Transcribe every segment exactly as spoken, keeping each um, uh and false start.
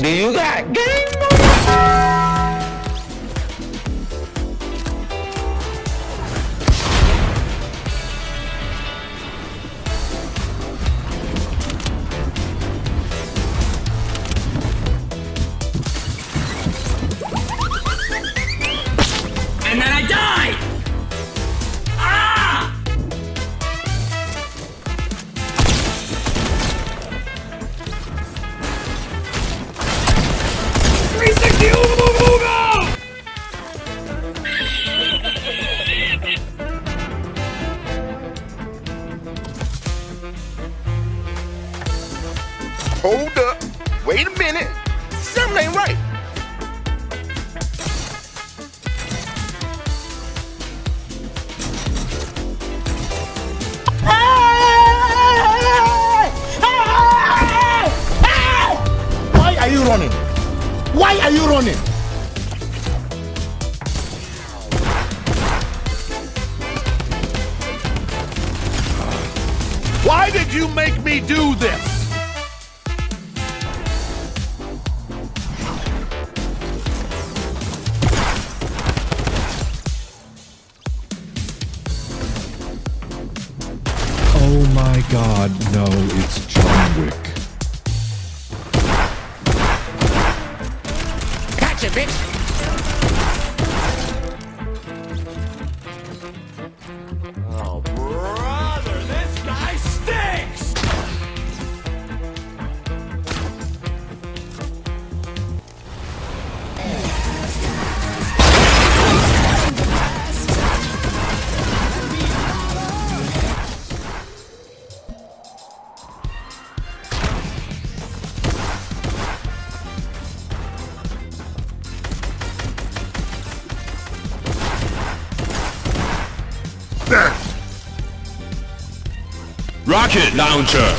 Do you got game mode? Hold up, wait a minute, something ain't right. Why are you running? Why are you running? Why did you make me do this? Oh my God, no, it's John Wick. Gotcha, bitch! Oh, brother, this guy stinks! Rocket launcher.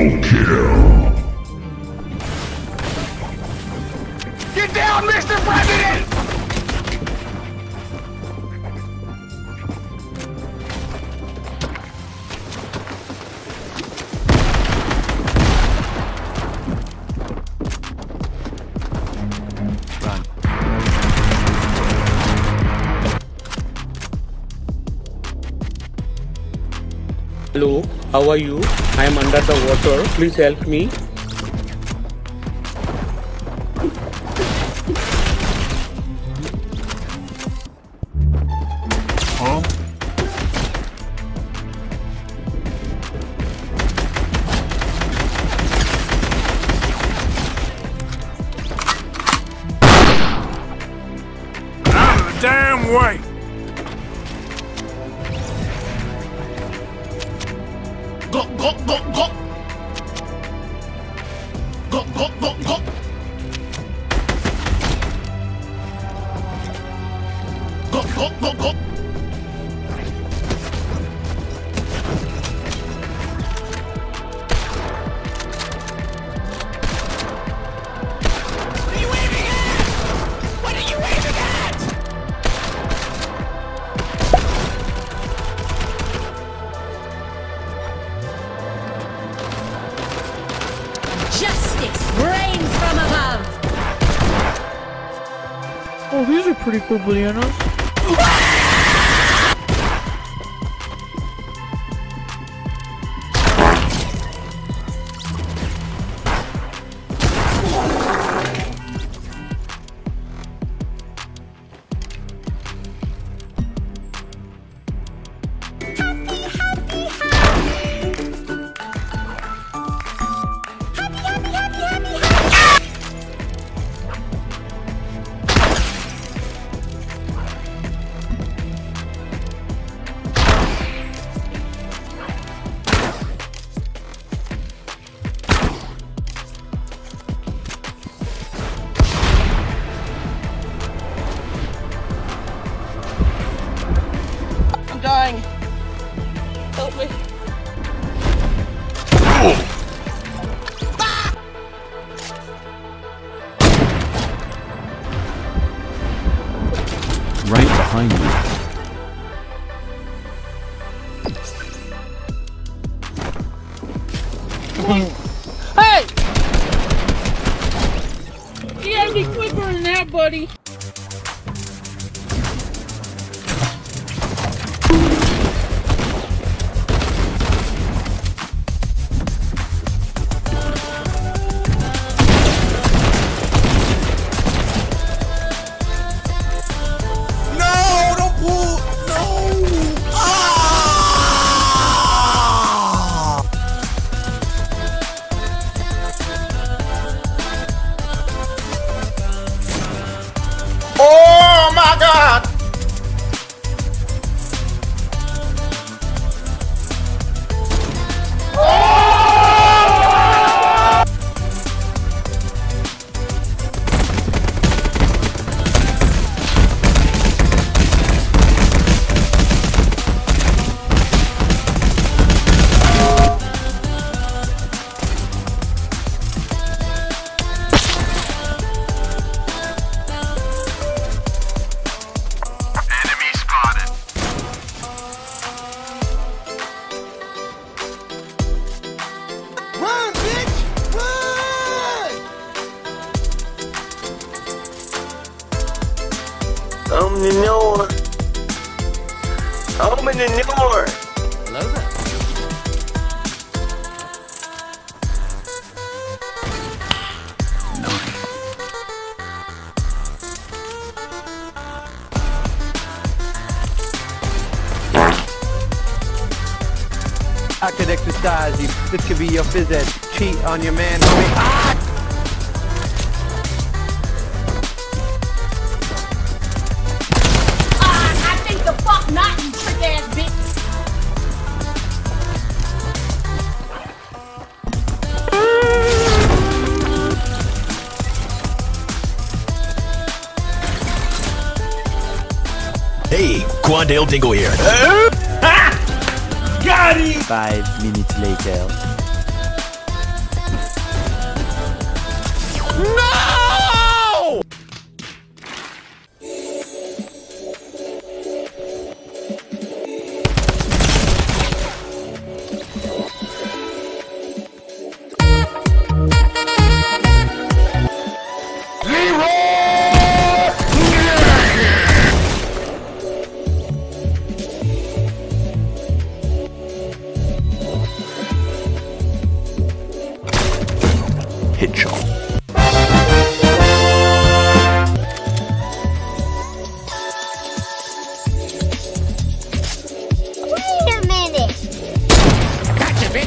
Double kill. Get down, Mister President! Hello, how are you? I am under the water. Please help me. Huh? Out of the damn way! Go, go, go, go! Go, go, go, go! Go, go, go, go! What are you waving at? What are you waving at? Justice reigns from above! Oh, these are pretty cool bananas. Help me. Ah! Right behind you. Hey! You gotta be quicker than that, buddy. I'm in your. I'm in your. Hello there. No. I could exercise you. This could be your phys ed. Cheat on your man. Ah! Hey, Quandale Dingle here. Uh, ah, got him! Five minutes later. potential. Wait a minute! Gotcha,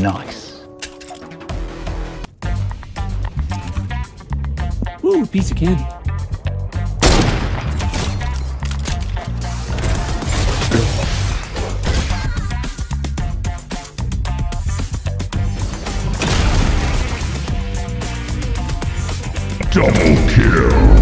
Nice. Ooh, piece of candy. Double kill.